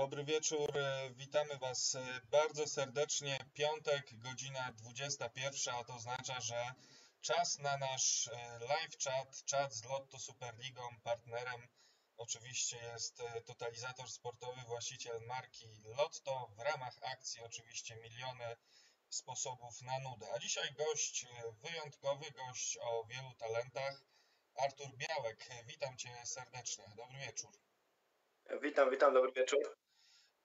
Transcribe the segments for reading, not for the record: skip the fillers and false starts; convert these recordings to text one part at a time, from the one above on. Dobry wieczór, witamy Was bardzo serdecznie. Piątek, godzina 21, a to oznacza, że czas na nasz live chat, czat z Lotto Superligą. Partnerem oczywiście jest totalizator sportowy, właściciel marki Lotto. W ramach akcji oczywiście miliony sposobów na nudę. A dzisiaj gość wyjątkowy, gość o wielu talentach, Artur Białek. Witam Cię serdecznie, dobry wieczór. Witam, dobry wieczór.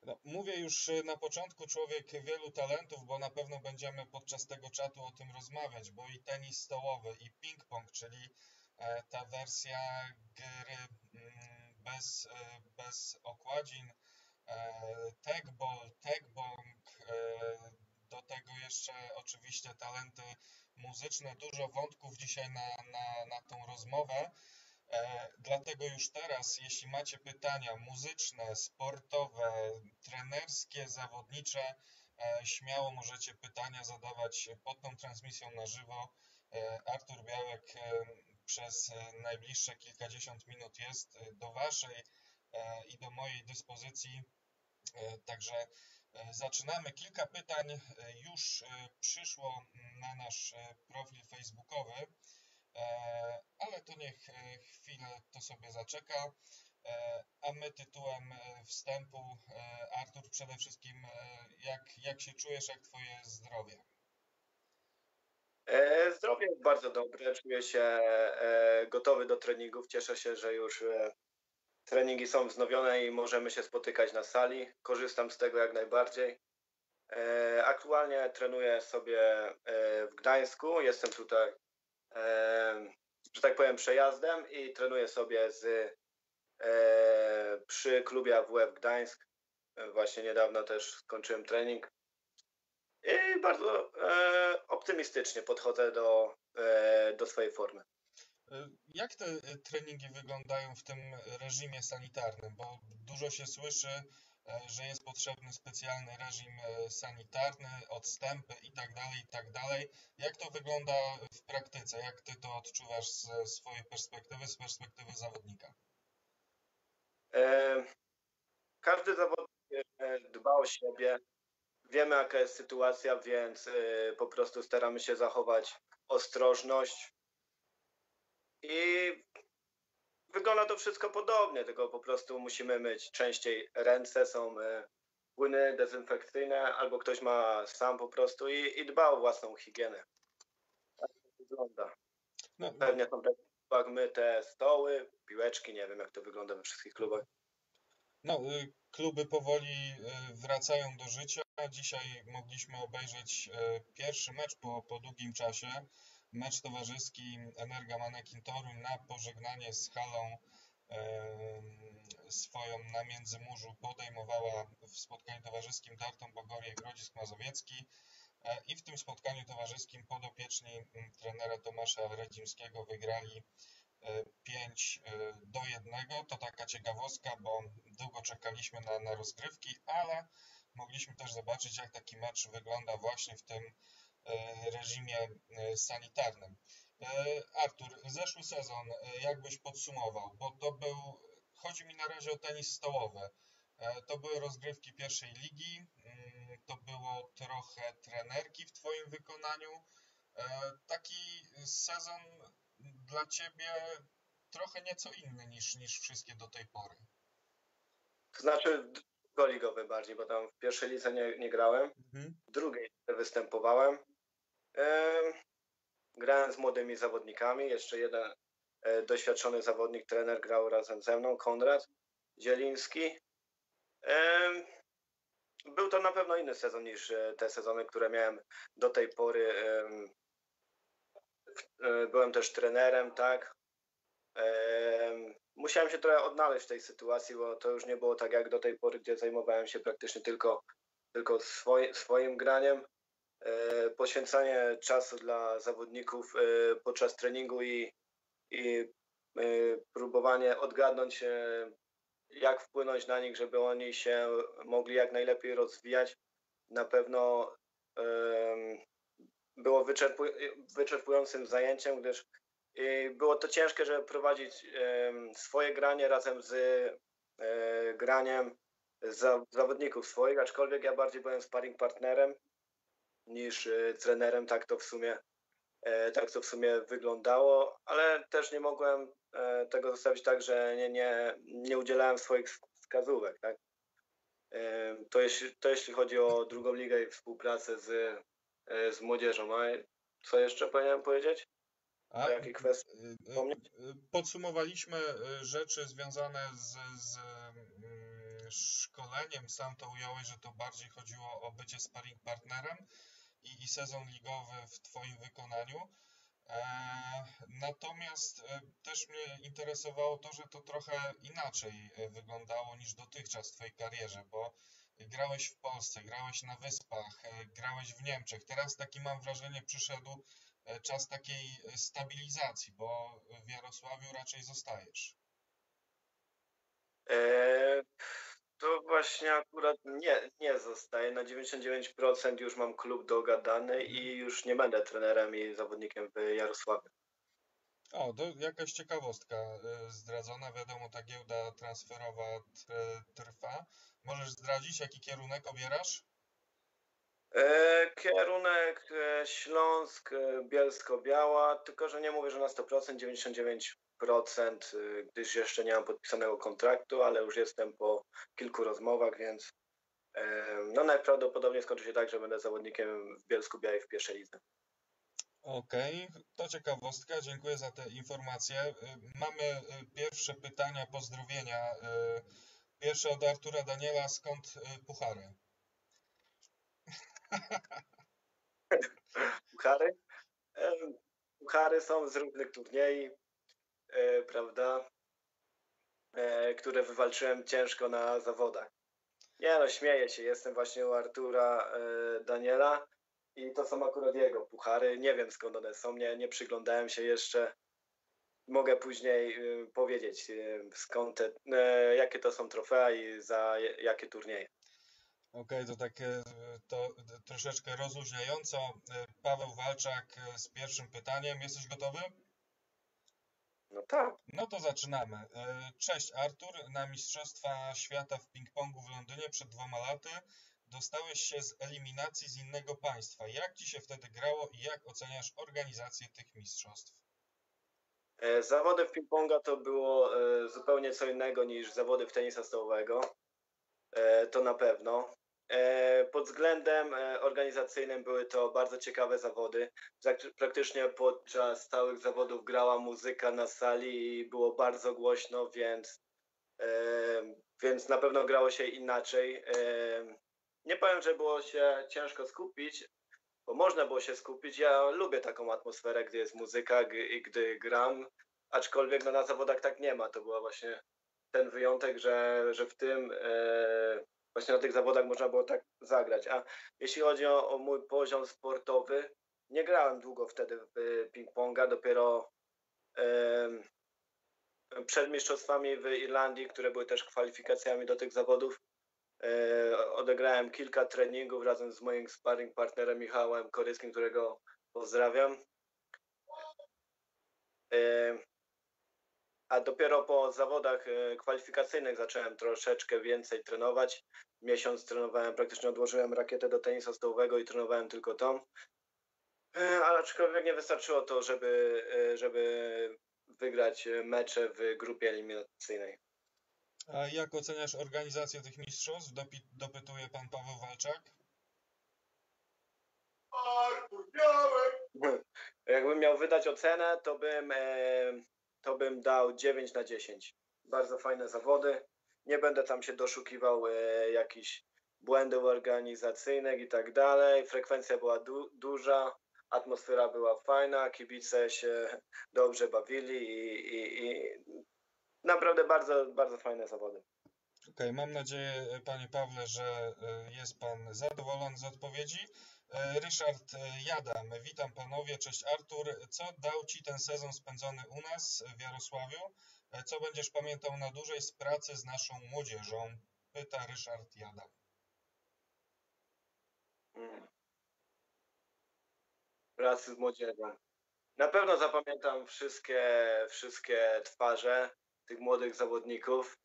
No, mówię już na początku, człowiek wielu talentów, bo na pewno będziemy podczas tego czatu o tym rozmawiać, bo i tenis stołowy, i ping-pong, czyli ta wersja gry bez okładzin, tagball, tagbong, do tego jeszcze oczywiście talenty muzyczne. Dużo wątków dzisiaj na tą rozmowę. Dlatego już teraz, jeśli macie pytania muzyczne, sportowe, trenerskie, zawodnicze, śmiało możecie pytania zadawać pod tą transmisją na żywo. Artur Białek przez najbliższe kilkadziesiąt minut jest do Waszej i do mojej dyspozycji. Także zaczynamy. Kilka pytań już przyszło na nasz profil facebookowy, ale to niech chwilę to sobie zaczeka, a my tytułem wstępu. Artur, przede wszystkim jak się czujesz, jak Twoje zdrowie? Zdrowie jest bardzo dobre, czuję się gotowy do treningów, cieszę się, że już treningi są wznowione i możemy się spotykać na sali, korzystam z tego jak najbardziej. Aktualnie trenuję sobie w Gdańsku, jestem tutaj, że tak powiem, przejazdem i trenuję sobie przy klubie AWF Gdańsk. Właśnie niedawno też skończyłem trening i bardzo optymistycznie podchodzę do swojej formy. Jak te treningi wyglądają w tym reżimie sanitarnym? Bo dużo się słyszy, że jest potrzebny specjalny reżim sanitarny, odstępy itd. Jak to wygląda w praktyce? Jak Ty to odczuwasz ze swojej perspektywy, z perspektywy zawodnika? Każdy zawodnik dba o siebie. Wiemy, jaka jest sytuacja, więc po prostu staramy się zachować ostrożność. I wygląda to wszystko podobnie, tylko po prostu musimy myć częściej ręce, są płyny dezynfekcyjne, albo ktoś ma sam po prostu i dba o własną higienę. Tak to wygląda. No, pewnie są też myte stoły, piłeczki, nie wiem jak to wygląda we wszystkich klubach. No, kluby powoli wracają do życia. Dzisiaj mogliśmy obejrzeć pierwszy mecz po długim czasie. Mecz towarzyski Energa Manekin Toruń na pożegnanie z halą swoją na Międzymurzu podejmowała w spotkaniu towarzyskim Tartą Bogowie i Grodzisk Mazowiecki i w tym spotkaniu towarzyskim podopieczni trenera Tomasza Radzińskiego wygrali 5-1. To taka ciekawostka, bo długo czekaliśmy na rozgrywki, ale mogliśmy też zobaczyć, jak taki mecz wygląda właśnie w tym reżimie sanitarnym. Artur, zeszły sezon jakbyś podsumował, bo to był, chodzi mi na razie o tenis stołowy, to były rozgrywki pierwszej ligi, to było trochę trenerki w Twoim wykonaniu, taki sezon dla Ciebie trochę nieco inny niż wszystkie do tej pory. Znaczy ligowy bardziej, bo tam w pierwszej lidze nie grałem, w drugiej występowałem. Grałem z młodymi zawodnikami, jeszcze jeden doświadczony zawodnik, trener grał razem ze mną, Konrad Zieliński. Był to na pewno inny sezon niż te sezony, które miałem do tej pory. Byłem też trenerem, tak. Musiałem się trochę odnaleźć w tej sytuacji, bo to już nie było tak jak do tej pory, gdzie zajmowałem się praktycznie tylko swoim graniem. Poświęcanie czasu dla zawodników podczas treningu i próbowanie odgadnąć, jak wpłynąć na nich, żeby oni się mogli jak najlepiej rozwijać, na pewno było wyczerpującym zajęciem, gdyż było to ciężkie, żeby prowadzić swoje granie razem z graniem zawodników swoich, aczkolwiek ja bardziej byłem sparring partnerem niż trenerem, tak to w sumie wyglądało, ale też nie mogłem tego zostawić tak, że nie udzielałem swoich wskazówek, tak? To jeśli chodzi o drugą ligę i współpracę z młodzieżą. A co jeszcze powinienem powiedzieć? A jakie kwestie? Podsumowaliśmy rzeczy związane z szkoleniem. Sam to ująłeś, że to bardziej chodziło o bycie sparring partnerem i sezon ligowy w twoim wykonaniu. Natomiast też mnie interesowało to, że to trochę inaczej wyglądało niż dotychczas w twojej karierze, bo grałeś w Polsce, grałeś na Wyspach, grałeś w Niemczech. Teraz taki, mam wrażenie, przyszedł czas takiej stabilizacji, bo w Jarosławiu raczej zostajesz. To właśnie akurat nie zostaję. Na 99% już mam klub dogadany i już nie będę trenerem i zawodnikiem w Jarosławiu. O, to jakaś ciekawostka zdradzona. Wiadomo, ta giełda transferowa trwa. Możesz zdradzić, jaki kierunek obierasz? Kierunek Śląsk, Bielsko-Biała, tylko że nie mówię, że na 100%, 99%, gdyż jeszcze nie mam podpisanego kontraktu, ale już jestem po kilku rozmowach, więc najprawdopodobniej skończy się tak, że będę zawodnikiem w Bielsku-Białej w pierwszej lidze. Okej, to ciekawostka, dziękuję za te informacje. Mamy pierwsze pytania, pozdrowienia. Pierwsze od Artura Daniela, skąd puchary? Puchary? Puchary są z różnych turniejów, prawda, które wywalczyłem ciężko na zawodach. Nie no, śmieję się, jestem właśnie u Artura Daniela i to są akurat jego puchary. Nie wiem, skąd one są, nie przyglądałem się jeszcze. Mogę później powiedzieć, skąd jakie to są trofea i za jakie turnieje. Okej, to takie to troszeczkę rozluźniająco. Paweł Walczak z pierwszym pytaniem. Jesteś gotowy? No tak. No to zaczynamy. Cześć Artur. Na Mistrzostwa Świata w ping-pongu w Londynie przed 2 laty dostałeś się z eliminacji z innego państwa. Jak ci się wtedy grało i jak oceniasz organizację tych mistrzostw? Zawody w ping-ponga to było zupełnie co innego niż zawody w tenisa stołowego. To na pewno. Pod względem organizacyjnym były to bardzo ciekawe zawody. Praktycznie podczas całych zawodów grała muzyka na sali i było bardzo głośno, więc na pewno grało się inaczej. Nie powiem, że było się ciężko skupić, bo można było się skupić. Ja lubię taką atmosferę, gdy jest muzyka i gdy gram, aczkolwiek na zawodach tak nie ma. To była właśnie ten wyjątek, że w tym właśnie na tych zawodach można było tak zagrać. A jeśli chodzi o mój poziom sportowy, nie grałem długo wtedy w ping-ponga, dopiero przed mistrzostwami w Irlandii, które były też kwalifikacjami do tych zawodów, odegrałem kilka treningów razem z moim sparring partnerem Michałem Koryckim, którego pozdrawiam. A dopiero po zawodach kwalifikacyjnych zacząłem troszeczkę więcej trenować. Miesiąc trenowałem, praktycznie odłożyłem rakietę do tenisa stołowego i trenowałem tylko tą. Ale aczkolwiek nie wystarczyło to, żeby wygrać mecze w grupie eliminacyjnej. A jak oceniasz organizację tych mistrzostw? Dopytuje pan Paweł Walczak. Artur Białek! Jakbym miał wydać ocenę, to bym dał 9 na 10. Bardzo fajne zawody. Nie będę tam się doszukiwał jakichś błędów organizacyjnych i tak dalej. Frekwencja była duża, atmosfera była fajna, kibice się dobrze bawili i naprawdę bardzo, bardzo fajne zawody. Okej, mam nadzieję, panie Pawle, że jest pan zadowolony z odpowiedzi. Ryszard Jada, witam panowie, cześć Artur. Co dał ci ten sezon spędzony u nas w Jarosławiu? Co będziesz pamiętał na dłużej z pracy z naszą młodzieżą? Pyta Ryszard Jada. Pracy z młodzieżą. Na pewno zapamiętam wszystkie twarze tych młodych zawodników.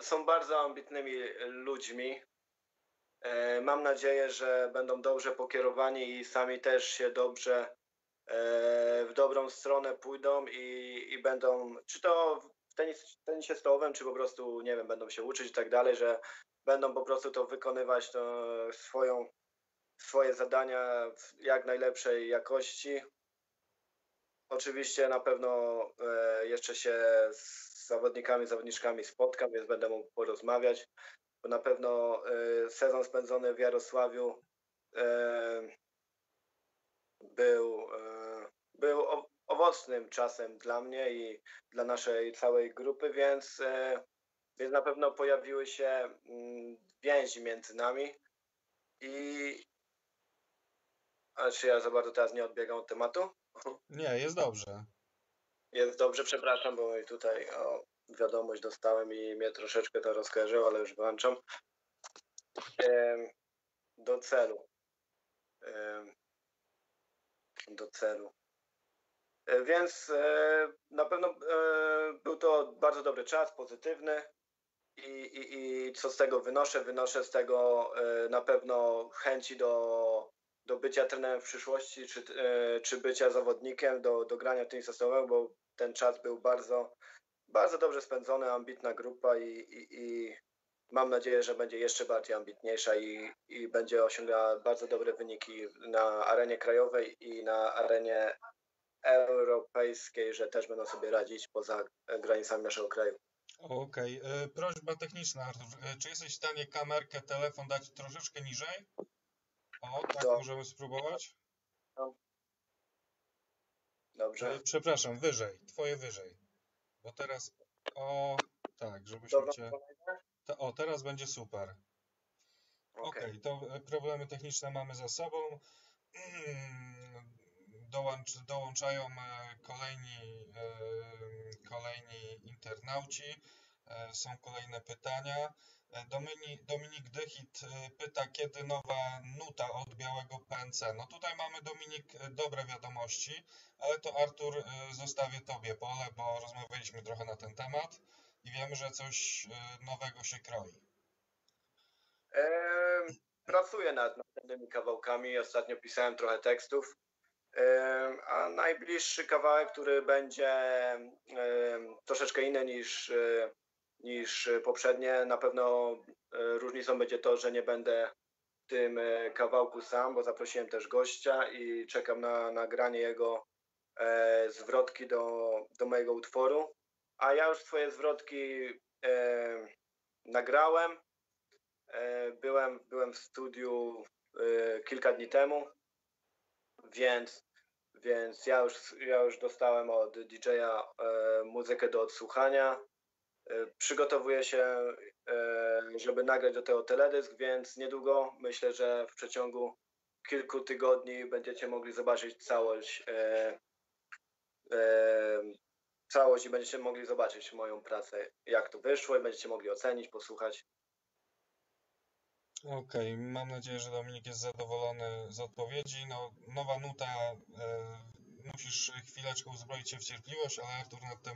Są bardzo ambitnymi ludźmi. Mam nadzieję, że będą dobrze pokierowani i sami też się dobrze w dobrą stronę pójdą i będą, czy to w tenisie stołowym, czy po prostu, nie wiem, będą się uczyć i tak dalej, że będą po prostu to wykonywać, to swoje zadania w jak najlepszej jakości. Oczywiście na pewno jeszcze się z zawodnikami, zawodniczkami spotkam, więc będę mógł porozmawiać. Bo na pewno sezon spędzony w Jarosławiu był owocnym czasem dla mnie i dla naszej całej grupy, więc na pewno pojawiły się więzi między nami. Ale czy ja za bardzo teraz nie odbiegam od tematu? Nie, jest dobrze. Jest dobrze, przepraszam, bo tutaj wiadomość dostałem i mnie troszeczkę to rozkojarzyło, ale już włączam. Do celu. Więc na pewno był to bardzo dobry czas, pozytywny. I co z tego wynoszę? Wynoszę z tego na pewno chęci do bycia trenerem w przyszłości, czy bycia zawodnikiem, do grania w tenisa stołowego, bo ten czas był bardzo, bardzo dobrze spędzony, ambitna grupa i mam nadzieję, że będzie jeszcze bardziej ambitniejsza i będzie osiągała bardzo dobre wyniki na arenie krajowej i na arenie europejskiej, że też będą sobie radzić poza granicami naszego kraju. Okej. Prośba techniczna, Artur. Czy jesteś w stanie kamerkę, telefon dać troszeczkę niżej? O, tak możemy spróbować. Dobrze. Przepraszam, wyżej. Twoje wyżej. Bo teraz... O, tak, żebyśmy cię... O, teraz będzie super. Okej, to problemy techniczne mamy za sobą. Dołączają kolejni internauci, są kolejne pytania. Dominik Dychit pyta, kiedy nowa nuta od Białego PNC. No tutaj mamy, Dominik, dobre wiadomości, ale to, Artur, zostawię Tobie pole, bo rozmawialiśmy trochę na ten temat i wiemy, że coś nowego się kroi. Pracuję nad następnymi kawałkami. Ostatnio pisałem trochę tekstów. A najbliższy kawałek, który będzie troszeczkę inny niż poprzednie, na pewno różnicą będzie to, że nie będę w tym kawałku sam, bo zaprosiłem też gościa i czekam na nagranie jego zwrotki do mojego utworu. A ja już swoje zwrotki nagrałem. Byłem w studiu kilka dni temu. Więc ja już dostałem od DJ-a muzykę do odsłuchania. Przygotowuję się, żeby nagrać do tego teledysk, więc niedługo, myślę, że w przeciągu kilku tygodni będziecie mogli zobaczyć całość i będziecie mogli zobaczyć moją pracę, jak to wyszło, i będziecie mogli ocenić, posłuchać. Okej, mam nadzieję, że Dominik jest zadowolony z odpowiedzi. No, nowa nuta, musisz chwileczkę uzbroić się w cierpliwość, ale Artur nad tym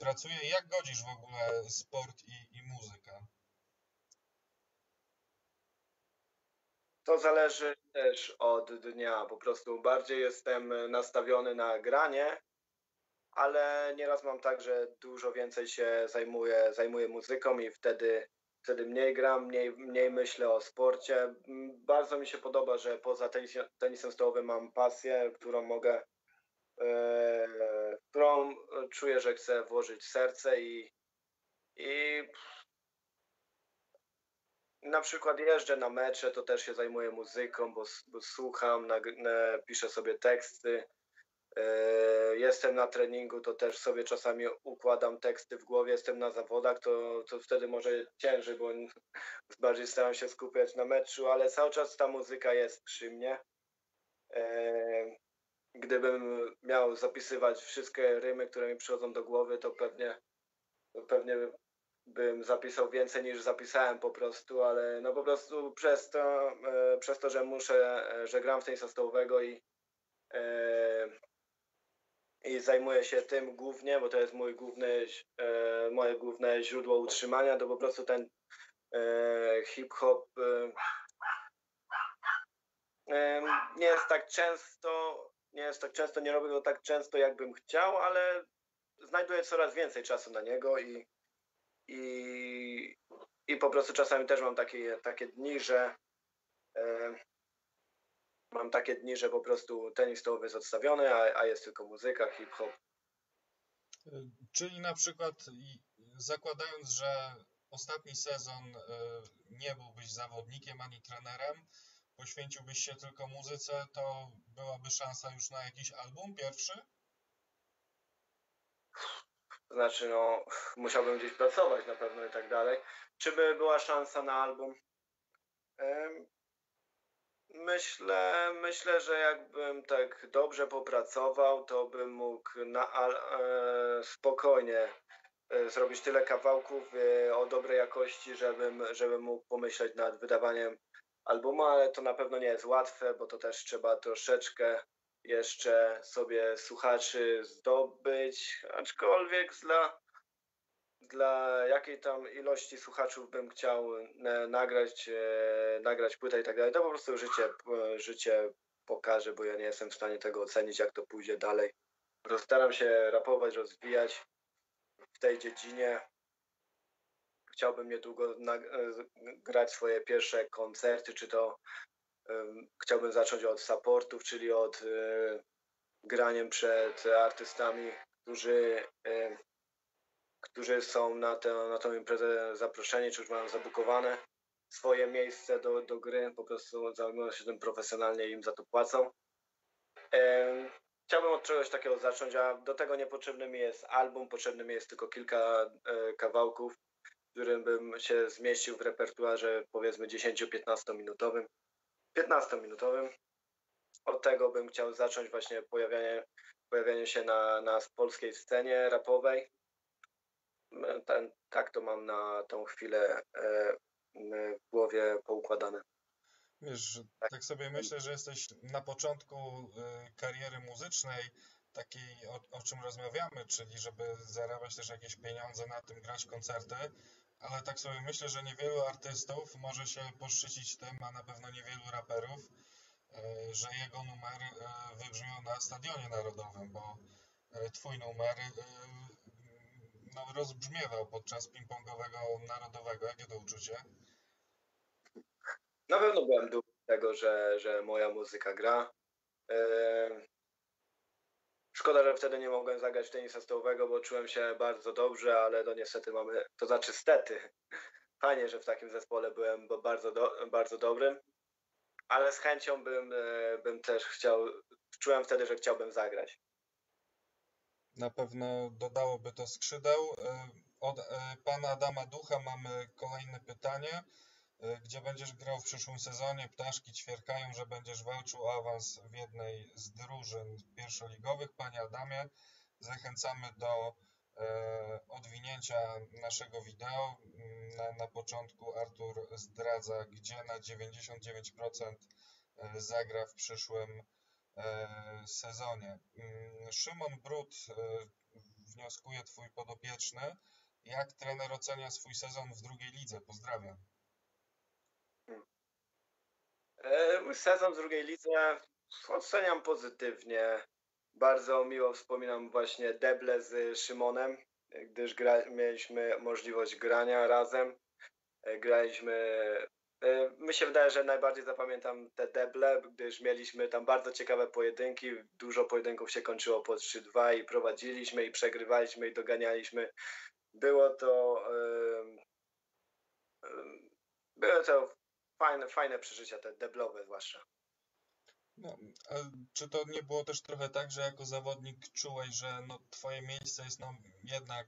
pracuje. Jak godzisz w ogóle sport i muzykę? To zależy też od dnia. Po prostu bardziej jestem nastawiony na granie, ale nieraz mam tak, że dużo więcej się zajmuję muzyką i wtedy mniej gram, mniej myślę o sporcie. Bardzo mi się podoba, że poza tenisem stołowym mam pasję, którą czuję, że chcę włożyć w serce i na przykład jeżdżę na mecze, to też się zajmuję muzyką, bo słucham, piszę sobie teksty. Jestem na treningu, to też sobie czasami układam teksty w głowie. Jestem na zawodach, to wtedy może ciężej, bo bardziej staram się skupiać na meczu, ale cały czas ta muzyka jest przy mnie. Gdybym miał zapisywać wszystkie rymy, które mi przychodzą do głowy, to pewnie bym zapisał więcej, niż zapisałem po prostu, ale no po prostu przez to, że gram w tenisa stołowego i i zajmuję się tym głównie, bo to jest mój główny, moje główne źródło utrzymania, to po prostu ten hip-hop nie jest tak często, nie robię go tak często, jakbym chciał, ale znajduję coraz więcej czasu na niego i po prostu czasami też mam takie dni, że po prostu tenis stołowy jest odstawiony, a jest tylko muzyka, hip-hop. Czyli na przykład zakładając, że ostatni sezon nie byłbyś zawodnikiem ani trenerem, poświęciłbyś się tylko muzyce, to byłaby szansa już na jakiś album pierwszy? Znaczy, no, musiałbym gdzieś pracować na pewno i tak dalej. Czy by była szansa na album? Myślę, że jakbym tak dobrze popracował, to bym mógł spokojnie zrobić tyle kawałków o dobrej jakości, żebym mógł pomyśleć nad wydawaniem albumu, ale to na pewno nie jest łatwe, bo to też trzeba troszeczkę jeszcze sobie słuchaczy zdobyć, aczkolwiek dla jakiej tam ilości słuchaczów bym chciał nagrać płytę i tak dalej, to po prostu życie pokaże, bo ja nie jestem w stanie tego ocenić, jak to pójdzie dalej. Staram się rapować, rozwijać w tej dziedzinie. Chciałbym niedługo grać swoje pierwsze koncerty, czy to chciałbym zacząć od supportów, czyli od graniem przed artystami, którzy są na tą imprezę zaproszeni, czy już mają zabukowane swoje miejsce do gry, po prostu zajmują się tym profesjonalnie i im za to płacą. Chciałbym od czegoś takiego zacząć, a do tego niepotrzebny mi jest album, potrzebny mi jest tylko kilka kawałków, w którym bym się zmieścił w repertuarze, powiedzmy 10-15-minutowym. 15-minutowym. Od tego bym chciał zacząć właśnie pojawianie się na polskiej scenie rapowej. Tak to mam na tą chwilę w głowie poukładane. Wiesz, tak sobie myślę, że jesteś na początku kariery muzycznej, takiej o czym rozmawiamy, czyli żeby zarabiać też jakieś pieniądze na tym, grać koncerty, ale tak sobie myślę, że niewielu artystów może się poszczycić tym, a na pewno niewielu raperów, że jego numery wybrzmią na Stadionie Narodowym, bo twój numer rozbrzmiewał podczas ping-pongowego narodowego. Jakie to uczucie? Na pewno byłem dumny z tego, że moja muzyka gra. Szkoda, że wtedy nie mogłem zagrać tenisa stołowego, bo czułem się bardzo dobrze, ale to niestety fajnie, że w takim zespole byłem bardzo dobrym, ale z chęcią bym też czułem wtedy, że chciałbym zagrać. Na pewno dodałoby to skrzydeł. Od pana Adama Ducha mamy kolejne pytanie. Gdzie będziesz grał w przyszłym sezonie? Ptaszki ćwierkają, że będziesz walczył o awans w jednej z drużyn pierwszoligowych. Panie Adamie, zachęcamy do odwinięcia naszego wideo. Na początku Artur zdradza, gdzie na 99% zagra w przyszłym sezonie. Szymon Brud wnioskuje, twój podopieczny. Jak trener ocenia swój sezon w drugiej lidze? Pozdrawiam. Mój sezon w drugiej lidze oceniam pozytywnie. Bardzo miło wspominam właśnie deble z Szymonem, gdyż mieliśmy możliwość grania razem. Mi się wydaje, że najbardziej zapamiętam te deble, gdyż mieliśmy tam bardzo ciekawe pojedynki. Dużo pojedynków się kończyło po 3-2 i prowadziliśmy, i przegrywaliśmy, i doganialiśmy. Były to fajne przeżycia, te deblowe zwłaszcza. No, a czy to nie było też trochę tak, że jako zawodnik czułeś, że twoje miejsce jest jednak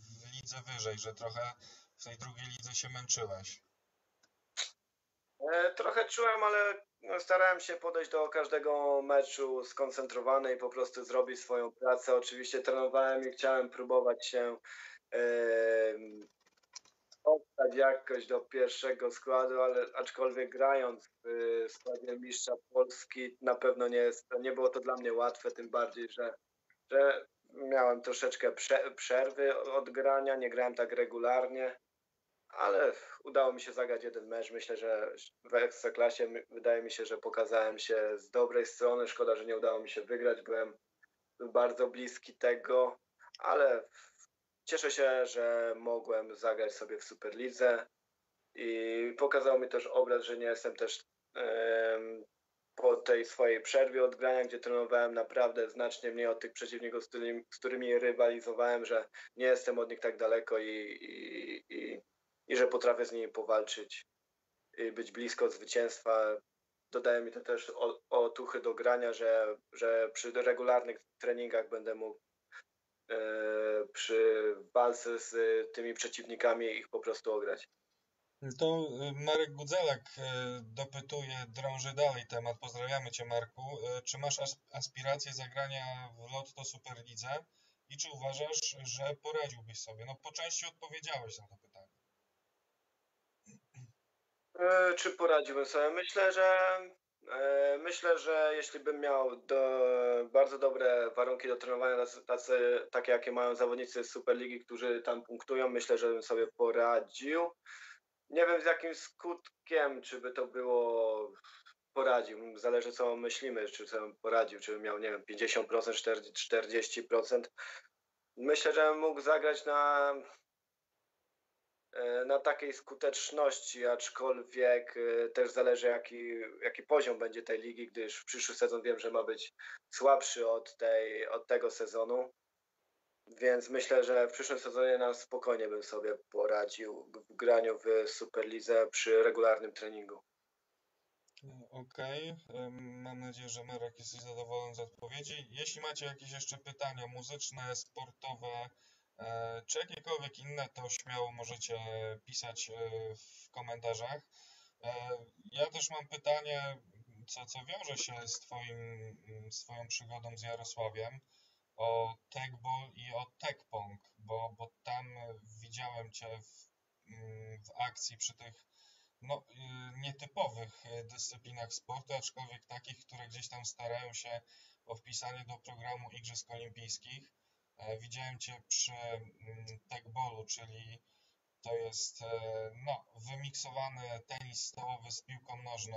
w lidze wyżej, że trochę w tej drugiej lidze się męczyłeś? Trochę czułem, ale starałem się podejść do każdego meczu skoncentrowany i po prostu zrobić swoją pracę. Oczywiście trenowałem i chciałem próbować się dostać jakoś do pierwszego składu, ale aczkolwiek grając w składzie mistrza Polski na pewno nie było to dla mnie łatwe, tym bardziej, że miałem troszeczkę przerwy od grania, nie grałem tak regularnie, ale udało mi się zagrać jeden mecz. Myślę, że w Ekstraklasie wydaje mi się, że pokazałem się z dobrej strony. Szkoda, że nie udało mi się wygrać, byłem bardzo bliski tego, ale cieszę się, że mogłem zagrać sobie w Superlidze i pokazał mi też obraz, że nie jestem też po tej swojej przerwie od grania, gdzie trenowałem naprawdę znacznie mniej od tych przeciwników, z którymi rywalizowałem, że nie jestem od nich tak daleko i że potrafię z nimi powalczyć i być blisko zwycięstwa. Dodaje mi to też otuchy do grania, że przy regularnych treningach będę mógł przy walce z tymi przeciwnikami ich po prostu ograć. To Marek Gudzelak dopytuje, drąży dalej temat. Pozdrawiamy Cię, Marku. Czy masz aspiracje zagrania w Lotto Superlidze i czy uważasz, że poradziłbyś sobie? No po części odpowiedziałeś na to pytanie. Czy poradziłbym sobie? Myślę, że jeśli bym miał bardzo dobre warunki do trenowania, takie jakie mają zawodnicy z Superligi, którzy tam punktują, myślę, że bym sobie poradził. Nie wiem z jakim skutkiem, czy by to było poradził. Zależy co myślimy, czy bym poradził, czy bym miał, nie wiem, 50%, 40%. Myślę, że mógł zagrać na takiej skuteczności, aczkolwiek też zależy jaki poziom będzie tej ligi, gdyż w przyszły sezon wiem, że ma być słabszy od tego sezonu, więc myślę, że w przyszłym sezonie na spokojnie bym sobie poradził w graniu w Superlidze przy regularnym treningu. Okej, mam nadzieję, że Marek jesteś zadowolony z odpowiedzi. Jeśli macie jakieś jeszcze pytania muzyczne, sportowe, czy jakiekolwiek inne, to śmiało możecie pisać w komentarzach. Ja też mam pytanie, co wiąże się z swoją przygodą z Jarosławiem, o tekball i o tekpong, bo tam widziałem Cię w akcji przy tych nietypowych dyscyplinach sportu, aczkolwiek takich, które gdzieś tam starają się o wpisanie do programu Igrzysk Olimpijskich. Widziałem Cię przy tekballu, czyli to jest wymiksowany tenis stołowy z piłką nożną.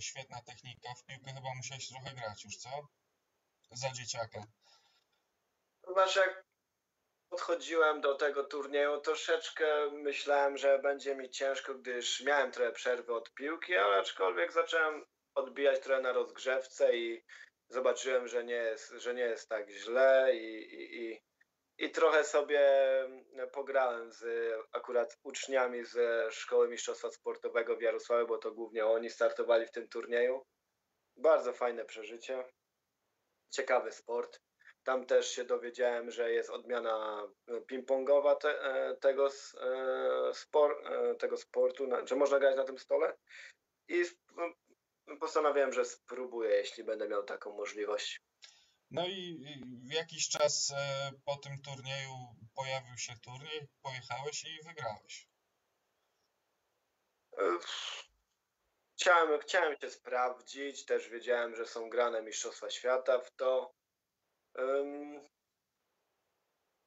Świetna technika. W piłkę chyba musiałeś trochę grać już, co? Za dzieciaka. To znaczy, jak podchodziłem do tego turnieju, troszeczkę myślałem, że będzie mi ciężko, gdyż miałem trochę przerwy od piłki, ale aczkolwiek zacząłem odbijać trochę na rozgrzewce i zobaczyłem, że nie jest tak źle i trochę sobie pograłem akurat uczniami ze Szkoły Mistrzostwa Sportowego w Jarosławiu, bo to głównie oni startowali w tym turnieju. Bardzo fajne przeżycie. Ciekawy sport. Tam też się dowiedziałem, że jest odmiana ping-pongowa tego sportu, że można grać na tym stole. I postanowiłem, że spróbuję, jeśli będę miał taką możliwość. No i jakiś czas po tym turnieju pojawił się turniej, pojechałeś i wygrałeś. Chciałem się sprawdzić, też wiedziałem, że są grane Mistrzostwa Świata w to.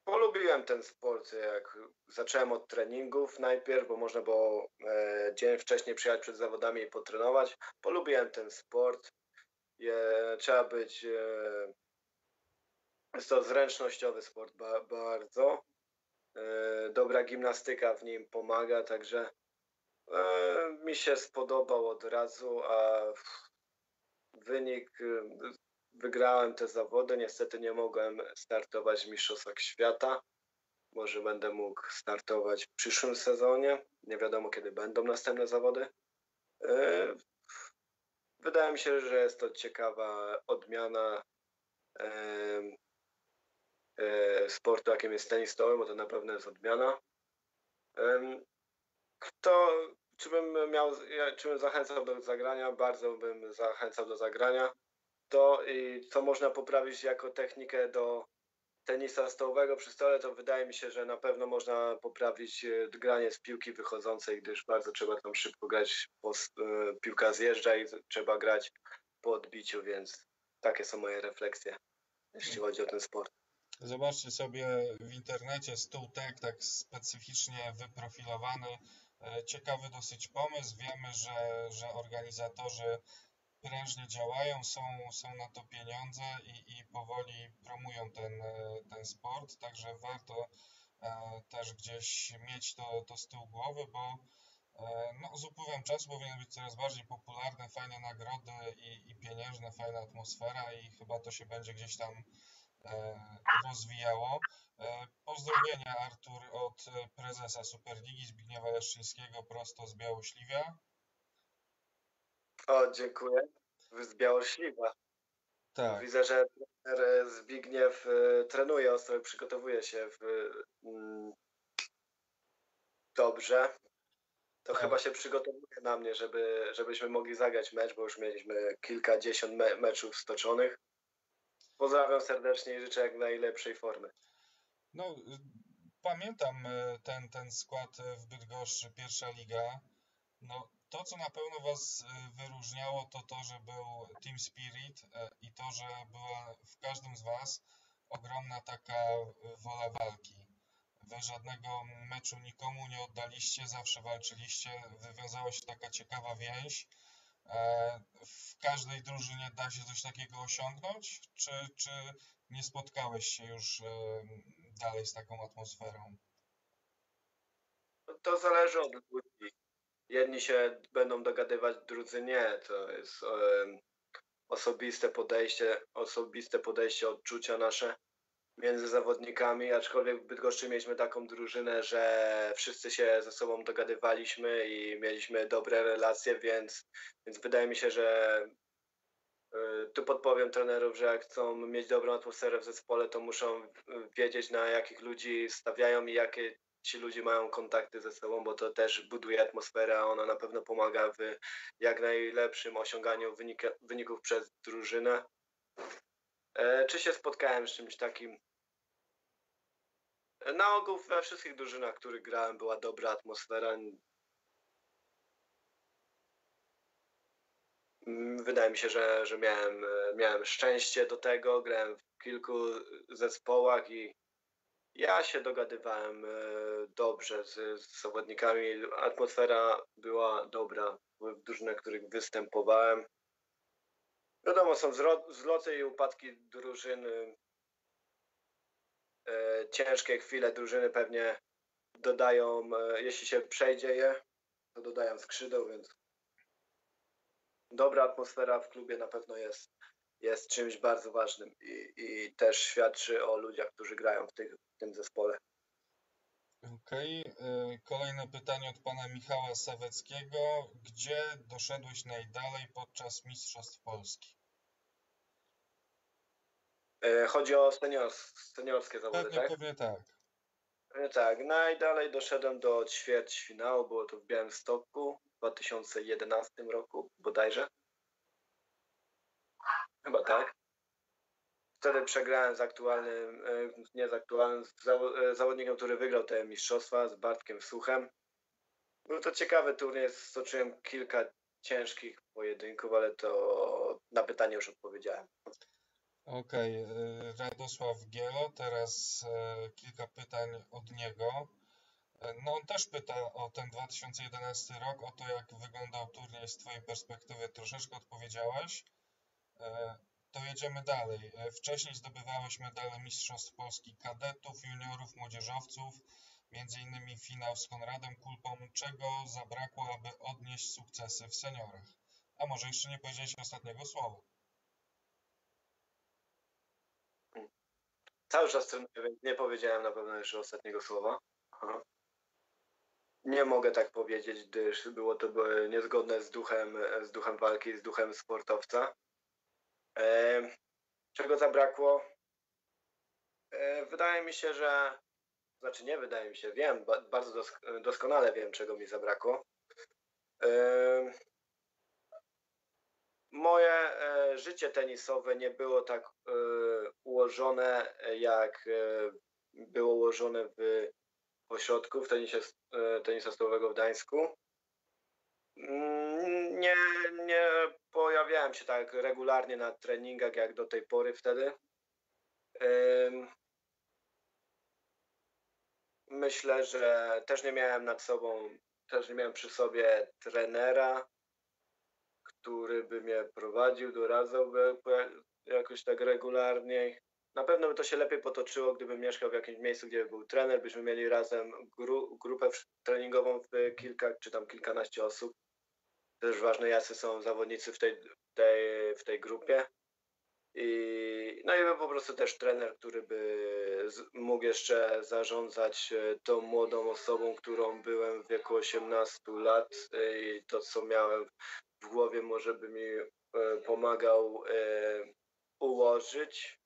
Polubiłem ten sport, jak zacząłem od treningów najpierw, bo można było dzień wcześniej przyjechać przed zawodami i potrenować. Polubiłem ten sport. Trzeba być... Jest to zręcznościowy sport bardzo. Dobra gimnastyka w nim pomaga, także mi się spodobał od razu, a wynik... Wygrałem te zawody, niestety nie mogłem startować w Mistrzostwach Świata. Może będę mógł startować w przyszłym sezonie. Nie wiadomo, kiedy będą następne zawody. Wydaje mi się, że jest to ciekawa odmiana sportu, jakim jest tenis stołowy, bo to na pewno jest odmiana. Czy bym zachęcał do zagrania? Bardzo bym zachęcał do zagrania. To i co można poprawić jako technikę do tenisa stołowego przy stole, to wydaje mi się, że na pewno można poprawić granie z piłki wychodzącej, gdyż bardzo trzeba tam szybko grać, piłka zjeżdża i trzeba grać po odbiciu, więc takie są moje refleksje, jeśli chodzi o ten sport. Zobaczcie sobie w internecie stół tak specyficznie wyprofilowany. Ciekawy dosyć pomysł. Wiemy, że organizatorzy prężnie działają, są na to pieniądze i powoli promują ten sport, także warto też gdzieś mieć to z tyłu głowy, bo z upływem czasu powinien być coraz bardziej popularne, fajne nagrody i pieniężne, fajna atmosfera i chyba to się będzie gdzieś tam rozwijało. Pozdrowienia, Artur, od prezesa Superligi Zbigniewa Jaszczyńskiego prosto z Białośliwia. O, dziękuję. Z Białośliwa. Tak. Widzę, że trener Zbigniew trenuje ostro i przygotowuje się dobrze. To tak. Chyba się przygotowuje na mnie, żebyśmy mogli zagrać mecz, bo już mieliśmy kilkadziesiąt meczów stoczonych. Pozdrawiam serdecznie i życzę jak najlepszej formy. No, pamiętam ten skład w Bydgoszczy, pierwsza liga. No, to, co na pewno Was wyróżniało, to to, że był Team Spirit i to, że była w każdym z Was ogromna taka wola walki. Wy żadnego meczu nikomu nie oddaliście, zawsze walczyliście, wywiązała się taka ciekawa więź. W każdej drużynie da się coś takiego osiągnąć? Czy nie spotkałeś się już dalej z taką atmosferą? To zależy od ludzi. Jedni się będą dogadywać, drudzy nie. To jest osobiste podejście, odczucia nasze między zawodnikami. Aczkolwiek w Bydgoszczy mieliśmy taką drużynę, że wszyscy się ze sobą dogadywaliśmy i mieliśmy dobre relacje, więc wydaje mi się, że tu podpowiem trenerów, że jak chcą mieć dobrą atmosferę w zespole, to muszą wiedzieć, na jakich ludzi stawiają i jakie ci ludzie mają kontakty ze sobą, bo to też buduje atmosferę, a ona na pewno pomaga w jak najlepszym osiąganiu wyników przez drużynę. Czy się spotkałem z czymś takim? Na ogół we wszystkich drużynach, w których grałem, była dobra atmosfera. Wydaje mi się, że miałem szczęście do tego. Grałem w kilku zespołach i ja się dogadywałem dobrze z zawodnikami. Atmosfera była dobra w drużynach, w których występowałem. Wiadomo, są zloty i upadki drużyny. Ciężkie chwile drużyny pewnie dodają, jeśli się przejdzie je, to dodają skrzydeł, więc dobra atmosfera w klubie na pewno jest czymś bardzo ważnym i też świadczy o ludziach, którzy grają w tym zespole. Okej. Kolejne pytanie od pana Michała Saweckiego. Gdzie doszedłeś najdalej podczas Mistrzostw Polski? Chodzi o seniorskie zawody, tak? Pewnie tak. Najdalej doszedłem do ćwierćfinału, było to w Białymstoku w 2011 roku bodajże. Chyba tak. Wtedy przegrałem z zawodnikiem, który wygrał te mistrzostwa, z Bartkiem Suchem. Był to ciekawy turniej, stoczyłem kilka ciężkich pojedynków, ale to na pytanie już odpowiedziałem. Okej. Radosław Gielo, teraz kilka pytań od niego. No, on też pyta o ten 2011 rok, o to, jak wyglądał turniej z Twojej perspektywy. Troszeczkę odpowiedziałeś. To jedziemy dalej. Wcześniej zdobywałeś medale Mistrzostw Polski kadetów, juniorów, młodzieżowców, m.in. finał z Konradem Kulpą. Czego zabrakło, aby odnieść sukcesy w seniorach? A może jeszcze nie powiedziałeś ostatniego słowa? Cały czas trenuję, więc nie powiedziałem na pewno jeszcze ostatniego słowa. Aha. Nie mogę tak powiedzieć, gdyż było to niezgodne z duchem walki, z duchem sportowca. Czego zabrakło? Wydaje mi się, że... Znaczy nie wydaje mi się, wiem, bardzo doskonale wiem, czego mi zabrakło. Moje życie tenisowe nie było tak ułożone jak było ułożone w ośrodku w tenisa stołowego w Gdańsku. Nie pojawiałem się tak regularnie na treningach jak do tej pory wtedy. Myślę, że też nie miałem przy sobie trenera, który by mnie prowadził, doradzałby jakoś tak regularnie. Na pewno by to się lepiej potoczyło, gdybym mieszkał w jakimś miejscu, gdzie by był trener, byśmy mieli razem grupę treningową w kilka czy tam kilkanaście osób. Też ważne, jacy są zawodnicy w tej grupie. No i był po prostu też trener, który by mógł jeszcze zarządzać tą młodą osobą, którą byłem w wieku 18 lat i to, co miałem w głowie, może by mi pomagał ułożyć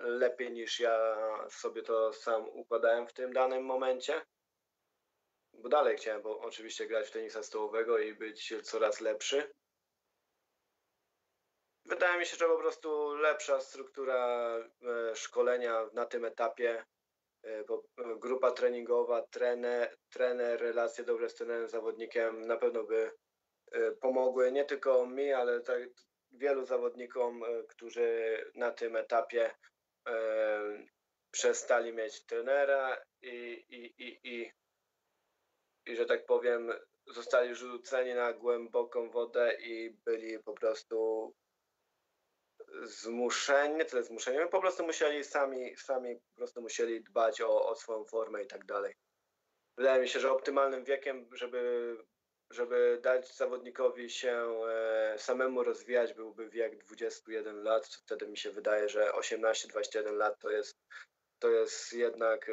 lepiej niż ja sobie to sam układałem w tym danym momencie. Bo dalej chciałem oczywiście grać w tenisa stołowego i być coraz lepszy. Wydaje mi się, że po prostu lepsza struktura szkolenia na tym etapie, grupa treningowa, trener, relacje dobre z trenerem, zawodnikiem na pewno by pomogły nie tylko mi, ale tak wielu zawodnikom, którzy na tym etapie przestali mieć trenera i że tak powiem, zostali rzuceni na głęboką wodę i byli po prostu zmuszeni, po prostu musieli sami po prostu musieli dbać o swoją formę i tak dalej. Wydaje mi się, że optymalnym wiekiem, żeby dać zawodnikowi się samemu rozwijać, byłby wiek 21 lat. Wtedy mi się wydaje, że 18-21 lat to jest jednak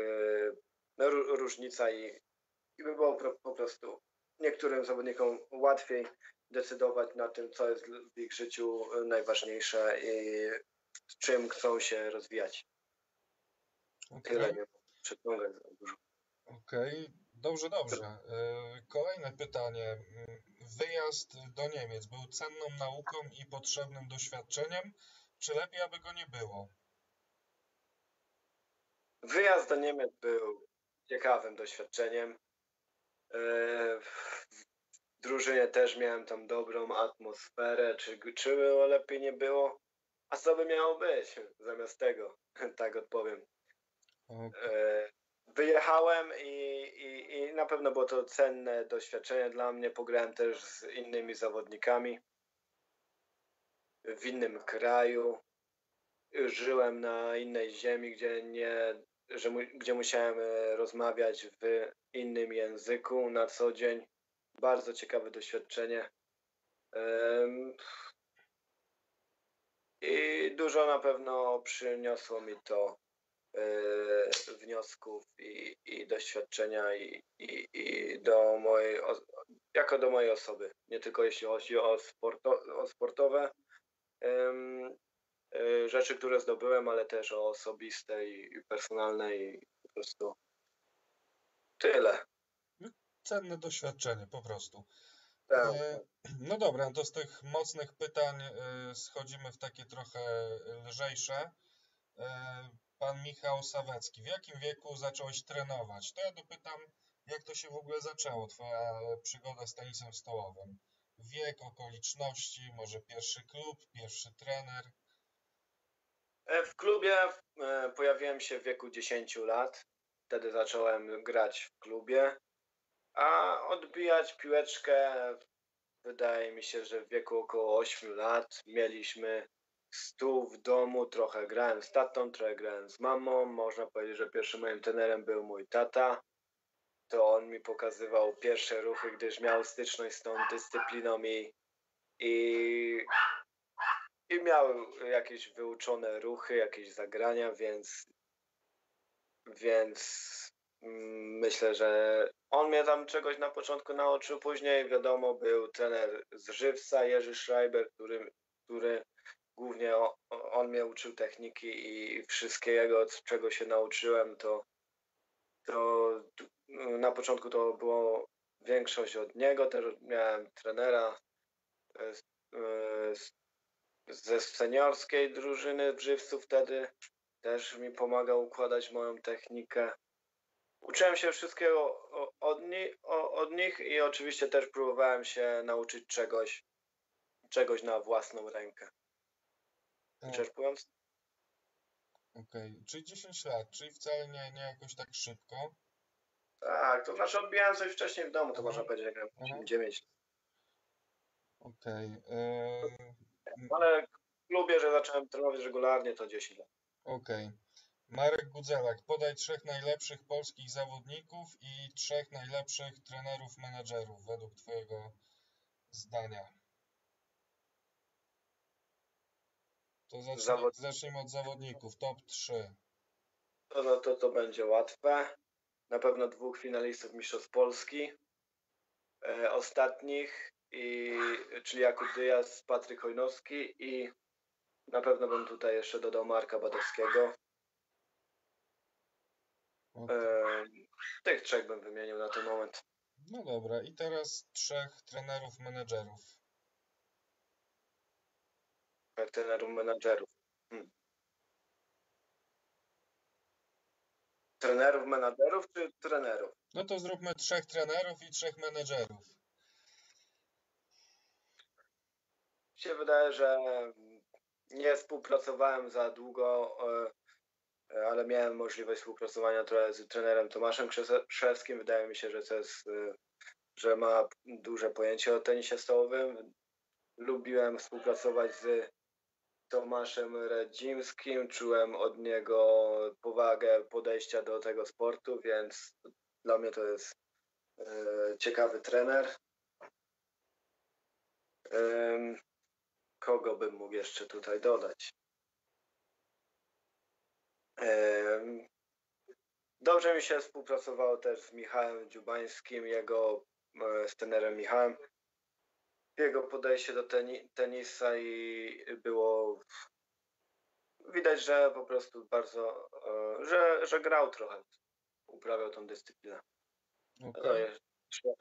różnica i by było po prostu niektórym zawodnikom łatwiej decydować na tym, co jest w ich życiu najważniejsze i czym chcą się rozwijać. Okay. Tyle, nie przeciągać za dużo. Okej, dobrze. Kolejne pytanie. Wyjazd do Niemiec był cenną nauką i potrzebnym doświadczeniem. Czy lepiej, aby go nie było? Wyjazd do Niemiec był ciekawym doświadczeniem. W drużynie też miałem tam dobrą atmosferę, czy było lepiej, nie było? A co by miało być zamiast tego? Tak odpowiem. Okay. Wyjechałem i na pewno było to cenne doświadczenie dla mnie. Pograłem też z innymi zawodnikami w innym kraju. Żyłem na innej ziemi, gdzie musiałem rozmawiać w innym języku na co dzień. Bardzo ciekawe doświadczenie i dużo na pewno przyniosło mi to wniosków i doświadczenia i do mojej osoby. Nie tylko jeśli chodzi o sportowe rzeczy, które zdobyłem, ale też o osobiste i personalne i po prostu tyle. Cenne doświadczenie po prostu. Tak. No dobra, to z tych mocnych pytań schodzimy w takie trochę lżejsze. Pan Michał Sawecki, w jakim wieku zacząłeś trenować? To ja dopytam, jak to się w ogóle zaczęło, twoja przygoda z tenisem stołowym. Wiek, okoliczności, może pierwszy klub, pierwszy trener? W klubie pojawiłem się w wieku 10 lat. Wtedy zacząłem grać w klubie. A odbijać piłeczkę, wydaje mi się, że w wieku około 8 lat mieliśmy stół w domu, trochę grałem z tatą, trochę grałem z mamą. Można powiedzieć, że pierwszym moim trenerem był mój tata. To on mi pokazywał pierwsze ruchy, gdyż miał styczność z tą dyscypliną i miał jakieś wyuczone ruchy, jakieś zagrania, więc myślę, że on mnie tam czegoś na początku nauczył. Później wiadomo, był trener z Żywca, Jerzy Schreiber, który głównie on mnie uczył techniki i wszystkiego, czego się nauczyłem, to na początku to było większość od niego. Też miałem trenera ze seniorskiej drużyny Brzywców wtedy. Też mi pomagał układać moją technikę. Uczyłem się wszystkiego od nich i oczywiście też próbowałem się nauczyć czegoś na własną rękę. Czerpując. Okej. Czyli 10 lat, czyli wcale nie jakoś tak szybko. Tak, to znaczy odbijałem coś wcześniej w domu, to można powiedzieć, jak 9 lat. Okej. Ale lubię, że zacząłem trenować regularnie, to 10 lat. Okej. Marek Gudzelak, podaj 3 najlepszych polskich zawodników i 3 najlepszych trenerów, menedżerów według twojego zdania. To zacznijmy od zawodników, top 3. To będzie łatwe. Na pewno 2 finalistów Mistrzostw Polski. Ostatnich, czyli Jakub Dyjas, Patryk Hojnowski i na pewno bym tutaj jeszcze dodał Marka Badowskiego. Tych 3 bym wymienił na ten moment. No dobra, i teraz 3 trenerów, menedżerów. Trenerów, menadżerów. Trenerów, menadżerów czy trenerów? No to zróbmy 3 trenerów i 3 menedżerów. Mi się wydaje, że nie współpracowałem za długo, ale miałem możliwość współpracowania trochę z trenerem Tomaszem Krzeszewskim. Wydaje mi się, że ma duże pojęcie o tenisie stołowym. Lubiłem współpracować z Tomaszem Radzińskim, czułem od niego powagę podejścia do tego sportu, więc dla mnie to jest ciekawy trener. Kogo bym mógł jeszcze tutaj dodać? Dobrze mi się współpracowało też z Michałem Dziubańskim, z trenerem Michałem. Jego podejście do tenisa i było widać, że po prostu bardzo, że grał trochę, uprawiał tą dyscyplinę. Okay. To jest